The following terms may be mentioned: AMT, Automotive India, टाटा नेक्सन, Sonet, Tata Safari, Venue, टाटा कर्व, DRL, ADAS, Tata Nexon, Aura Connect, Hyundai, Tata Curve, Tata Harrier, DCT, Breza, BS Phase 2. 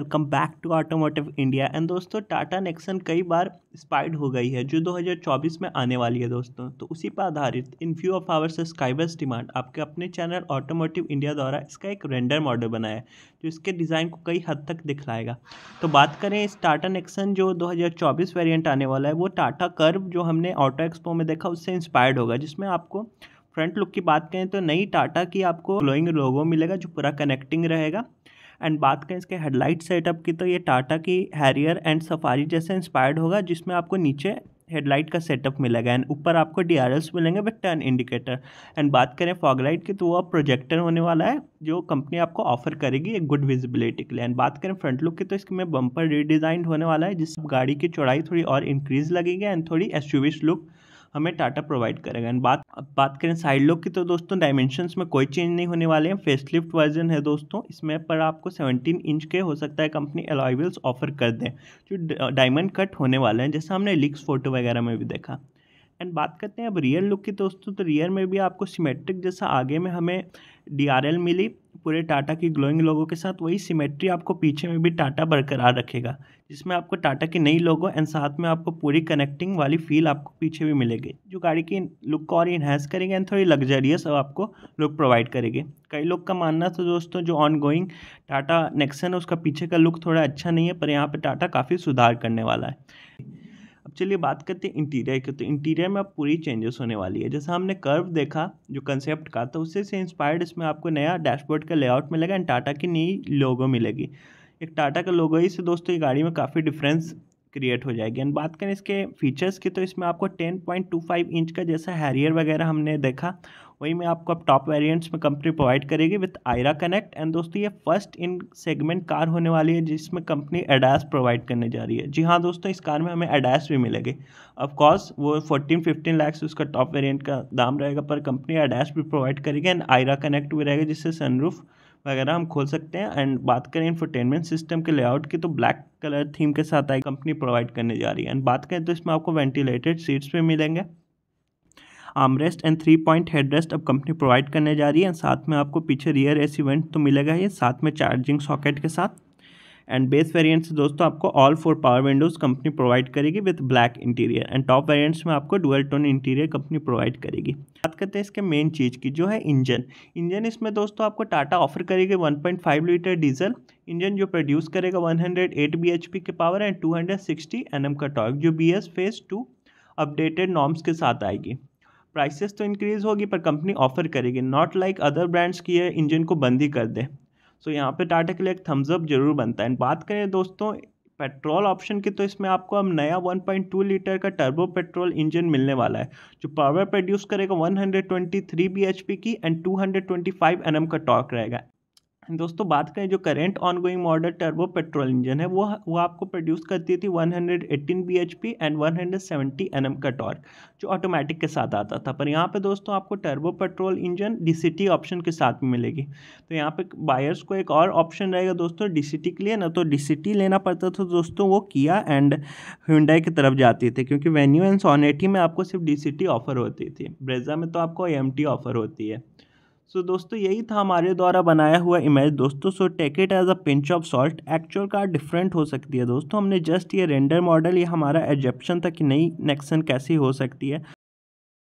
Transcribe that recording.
Welcome back to automotive India. And दोस्तों टाटा नेक्सन कई बार spied हो गई है जो 2024 में आने वाली है दोस्तों। तो उसी पर आधारित in few of our subscribers demand आपके अपने चैनल ऑटोमोटिव इंडिया द्वारा इसका एक रेंडर मॉडल बनाया है जो इसके डिज़ाइन को कई हद तक दिखलाएगा। तो बात करें इस टाटा नेक्सन जो 2024 वेरियंट आने वाला है वो टाटा कर्व जो हमने ऑटो एक्सपो में देखा उससे इंस्पायर्ड होगा, जिसमें आपको फ्रंट लुक की बात करें तो नई टाटा की आपको ग्लोइंग लोगो मिलेगा जो पूरा कनेक्टिंग रहेगा। एंड बात करें इसके हेडलाइट सेटअप की तो ये टाटा की हैरियर एंड सफारी जैसे इंस्पायर्ड होगा, जिसमें आपको नीचे हेडलाइट का सेटअप मिलेगा एंड ऊपर आपको DRLs मिलेंगे विद टर्न इंडिकेटर। एंड बात करें फॉगलाइट की तो वो प्रोजेक्टर होने वाला है जो कंपनी आपको ऑफर करेगी एक गुड विजिबिलिटी के लिए। एंड बात करें फ्रंट लुक की तो इसमें बम्पर रीडिज़ाइन होने वाला है जिस गाड़ी की चौड़ाई थोड़ी और इंक्रीज़ लगेगी एंड थोड़ी एसयूवी लुक हमें टाटा प्रोवाइड करेगा। एंड बात करें साइड लुक की तो दोस्तों डायमेंशंस में कोई चेंज नहीं होने वाले हैं, फेसलिफ्ट वर्जन है दोस्तों इसमें, पर आपको 17 इंच के हो सकता है कंपनी अलॉय व्हील्स ऑफर कर दें जो डायमंड कट होने वाले हैं जैसा हमने लीक्स फोटो वगैरह में भी देखा। एंड बात करते हैं अब रियर लुक की दोस्तों, तो रियर में भी आपको सिमेट्रिक जैसा आगे में हमें DRL मिली पूरे टाटा की ग्लोइंग लोगों के साथ, वही सिमेट्री आपको पीछे में भी टाटा बरकरार रखेगा जिसमें आपको टाटा की नई लोगो एंड साथ में आपको पूरी कनेक्टिंग वाली फील आपको पीछे भी मिलेगी जो गाड़ी की लुक को और इन्हेंस करेंगे एंड थोड़ी लग्जरियस और आपको लुक प्रोवाइड करेगी। कई लोग का मानना था दोस्तों जो ऑन गोइंग टाटा नेक्सन है उसका पीछे का लुक थोड़ा अच्छा नहीं है, पर यहाँ पर टाटा काफ़ी सुधार करने वाला है। अब चलिए बात करते हैं इंटीरियर की, तो इंटीरियर में अब पूरी चेंजेस होने वाली है। जैसा हमने कर्व देखा जो कंसेप्ट का तो उससे से इंस्पायर्ड इसमें आपको नया डैशबोर्ड का लेआउट मिलेगा एंड टाटा की नई लोगो मिलेगी। एक टाटा का लोगो ही से दोस्तों ये गाड़ी में काफ़ी डिफरेंस क्रिएट हो जाएगी। एंड बात करें इसके फीचर्स की तो इसमें आपको 10.25 इंच का जैसा हैरियर वगैरह हमने देखा वही में आपको अब टॉप वेरिएंट्स में कंपनी प्रोवाइड करेगी विद आयरा कनेक्ट। एंड दोस्तों ये फर्स्ट इन सेगमेंट कार होने वाली है जिसमें कंपनी ADAS प्रोवाइड करने जा रही है। जी हाँ दोस्तों इस कार में हमें ADAS भी मिलेगी। ऑफकोर्स वो 14-15 लाख उसका टॉप वेरिएंट का दाम रहेगा, पर कंपनी ADAS भी प्रोवाइड करेगी एंड आयरा कनेक्ट भी रहेगा जिससे सनरूफ वगैरह हम खोल सकते हैं। एंड बात करें इंफोटेनमेंट सिस्टम के लेआउट की तो ब्लैक कलर थीम के साथ आई कंपनी प्रोवाइड करने जा रही है। एंड बात करें तो इसमें आपको वेंटिलेटेड सीट्स भी मिलेंगे, आर्मरेस्ट एंड 3 पॉइंट हेडरेस्ट अब कंपनी प्रोवाइड करने जा रही है। एंड साथ में आपको पीछे रियर एसी वेंट तो मिलेगा ही साथ में चार्जिंग सॉकेट के साथ। एंड बेस वेरिएंट से दोस्तों आपको all 4 power windows company provide करेगी with black interior and top variants में आपको dual tone interior company provide करेगी। बात करते हैं इसके मेन चीज़ की जो है इंजन इसमें दोस्तों आपको टाटा ऑफर करेगी 1.5 लीटर डीजल इंजन जो प्रोड्यूस करेगा 108 bhp के पावर एंड 260 Nm का टॉर्क जो BS फेज 2 अपडेटेड नॉर्म्स के साथ आएगी। प्राइसेस तो इंक्रीज़ होगी पर कंपनी ऑफर करेगी, नॉट लाइक अदर ब्रांड्स की ये इंजन को बंद ही कर दे। सो यहाँ पे टाटा के लिए एक थम्स अप जरूर बनता है। एंड बात करें दोस्तों पेट्रोल ऑप्शन की तो इसमें आपको अब नया 1.2 लीटर का टर्बो पेट्रोल इंजन मिलने वाला है जो पावर प्रोड्यूस करेगा 123 bhp की एंड 225 Nm का टॉर्क रहेगा। दोस्तों बात करें जो current ongoing model turbo petrol engine है वो आपको प्रोड्यूस करती थी 118 bhp एंड 170 Nm का टॉर्क जो ऑटोमेटिक के साथ आता था, पर यहाँ पे दोस्तों आपको turbo petrol engine DCT option के साथ में मिलेगी। तो यहाँ पे बायर्स को एक और ऑप्शन रहेगा दोस्तों DCT के लिए, ना तो DCT लेना पड़ता था दोस्तों वो किया एंड Hyundai की तरफ जाती थे क्योंकि वेन्यू एंड सोनेट में आपको सिर्फ DCT ऑफर होती थी, ब्रेजा में तो आपको AMT ऑफर होती है। सो दोस्तों यही था हमारे द्वारा बनाया हुआ इमेज दोस्तों। So take it as a pinch of salt, actual car different हो सकती है दोस्तों। हमने जस्ट ये रेंडर मॉडल ये हमारा एजप्शन था कि नई नेक्सन कैसी हो सकती है।